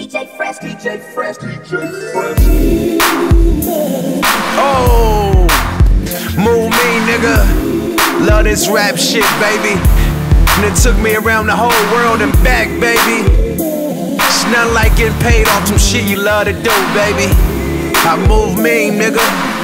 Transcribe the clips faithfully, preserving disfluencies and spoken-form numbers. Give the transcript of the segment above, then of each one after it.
D J Fresh, D J Fresh, D J Fresh. Oh, Move Mean, nigga. Love this rap shit, baby. And it took me around the whole world and back, baby. It's nothing like getting paid off some shit you love to do, baby. I move mean, nigga.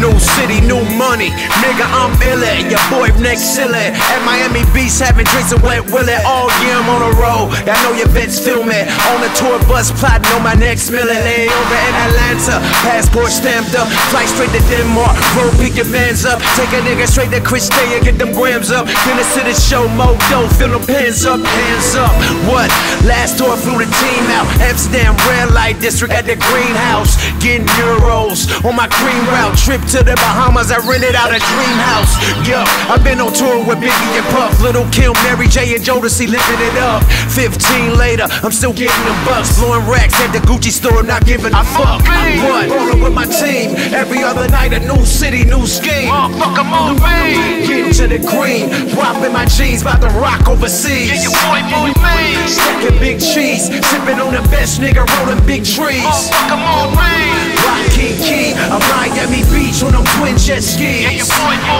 New city, new money, nigga, I'm illin'. Your boy next illin'. At Miami Beach, having drinks and wet willy. All year I'm on the road, I know your bitch feel me. On the tour bus, plotting on my next millin'. Lay over in Atlanta, passport stamped up. Flight straight to Denmark, road pick your vans up. Take a nigga straight to Christian, get them grams up. Then it's to the show, mo dough, fill them pins up, hands up. What? Last tour flew the team out. Amsterdam, red light district at the greenhouse. Getting euros on my green route trip. To the Bahamas, I rented out a dream house. Yup, I've been on tour with Biggie and Puff, Little Kim, Mary J and Jodeci, living it up. Fifteen later, I'm still getting them bucks, blowing racks at the Gucci store, not giving a fuck. I'm what? Rolling with my team every other night, a new city, new scheme. Motherfucker, move me. Getting to the green, dropping my jeans, about to rock overseas. Get your boy move me. Stacking big cheese, sipping on the best nigga, rolling big trees. Motherfucker, move me. Rocky Key, I'm Miami Beach. On them twin jet skis.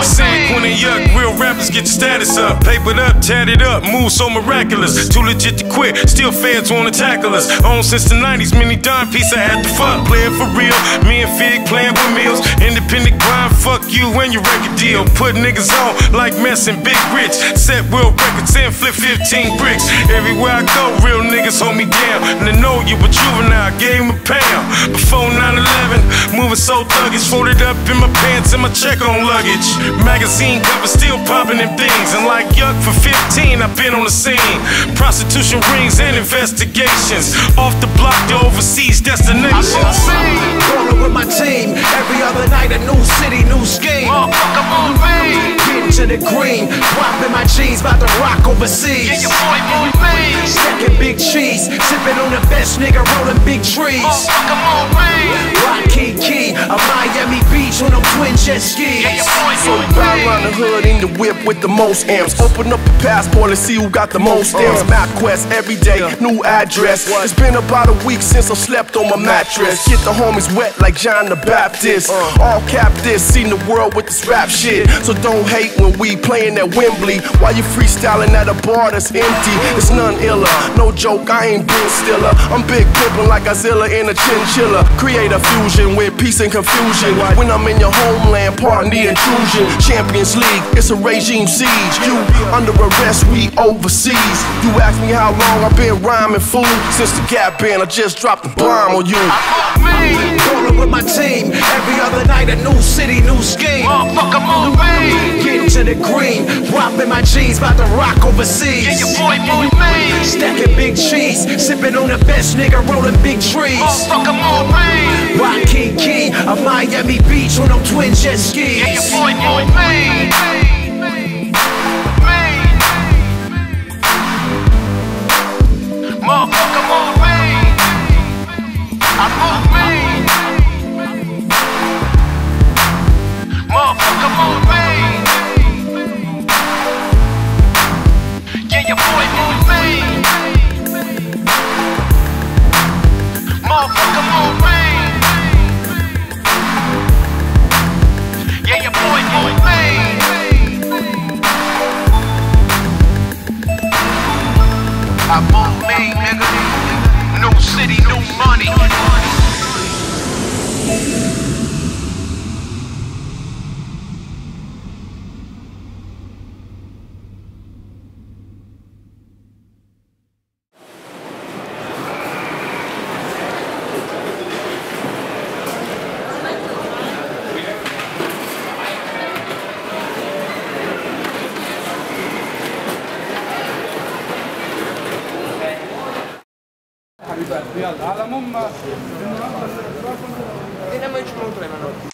San Quinn and Yuk, real rappers get your status up. Papered up, tatted up, moves so miraculous. Too legit to quit, still fans wanna tackle us. On since the nineties, mini dime piece, I had to fuck. Playin' for real, me and Fig playin' with meals. Independent grind, fuck you and your record deal. Put niggas on like Mess and Big Rich. Set real records and flip fifteen bricks. Everywhere I go, real niggas hold me down. And I know you a juvenile, gave him a pound. Before nine eleven, moving so thuggish, folded up in my pants and my check on luggage. Magazine covers still popping them things. And like Yuk for fifteen, I've been on the scene. Prostitution rings and investigations. Off the block to overseas destinations. Rolling with my team every other night, a new city, new scheme. Motherfucker, move me. Getting to the green, dropping my jeans, about to rock overseas. Get your boy move me. Stacking big cheese, sipping on the best nigga, rolling big trees. Motherfucker, move me. Rocky Key, a Miami Beach. On them twin jet skis. So ride around the hood in the whip with the most amps. Open up the passport and see who got the most stamps. MapQuest every day, new address. It's been about a week since I slept on my mattress. Get the homies wet like John the Baptist. All capped this, seen the world with this rap shit. So don't hate when we playing at Wembley. While you freestyling at a bar that's empty. It's none iller, no joke, I ain't been stiller. I'm big pimpin' like a Zilla in a chinchilla. Create a fusion with peace and confusion. When I'm in your homeland, pardon the intrusion. Champions League, it's a regime siege. You under arrest, we overseas. You ask me how long I've been rhyming, fool. Since the Gap Band, I just dropped the bomb on you. I rollin' with my team every other night, a new city, new scheme. Motherfucker, move me. Getting to the green, dropping my jeans, about to rock overseas. Get your boy move me. Stacking big cheese, sipping on the best nigga, rolling big trees. Motherfucker, move me. Rocky Key, a Miami Beach. On them twin jet skis. Yeah, your boy, boy, man. Motherfucker, move me. I move me. Motherfucker, move me. Yeah, your boy, move me. Motherfucker, move me. I move me, nigga. New city, new money. Vediamo il giorno tre, ma no.